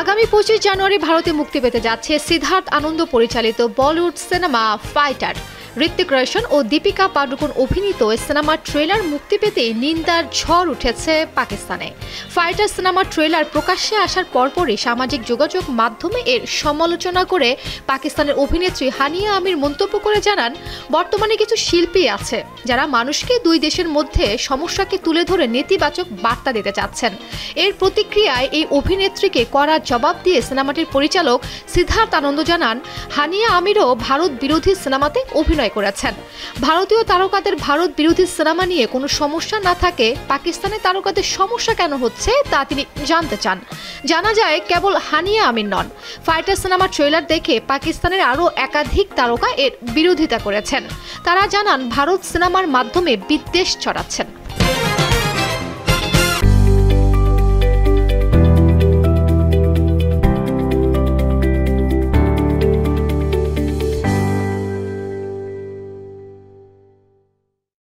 আগামী 25 জানুয়ারি ভারতে মুক্তি পেতে যাচ্ছে সিদ্ধার্থ আনন্দ পরিচালিত Bollywood cinema Fighter. Hrithik Roshan ও দীপিকা পাডুকোন অভিনীত সিনেমার ট্রেলার মুক্তি পেতে নিন্দার ঝড় উঠেছে পাকিস্তানে। ফাইটার সিনেমার ট্রেলার প্রকাশ্যে আসার পরপরই সামাজিক যোগাযোগ মাধ্যমে এর সমালোচনা করে পাকিস্তানের অভিনেত্রী হানিয়া আমির মন্তব্য করে জানান, বর্তমানে কিছু শিল্পী আছে যারা মানুষকে দুই দেশের মধ্যে সমস্যাকে তুলে ধরে নেতিবাচক বার্তা দিতে চাচ্ছেন। এর প্রতিক্রিয়ায় এই অভিনেত্রীকে কড়া জবাব দিয়ে সিনেমাটির পরিচালক সিদ্ধার্থ আনন্দ জানান, হানিয়া আমিরও ভারত বিরোধী সিনেমাতে অভিনয় করেছেন। ভারতীয় তারকাদের ভারত বিরোধী সিনেমা নিয়ে কোনো সমস্যা না থাকে পাকিস্তানের তারকাদের সমস্যা কেন হচ্ছে তা তিনি জানতে চান। জানা যায় কেবল হানিয়া আমির নন, ফাইটার সিনেমার ট্রেলার দেখে পাকিস্তানের আরও একাধিক তারকা এর বিরোধিতা করেছেন। তারা জানান, ভারত সিনেমার মাধ্যমে বিদ্বেষ ছড়াচ্ছেন।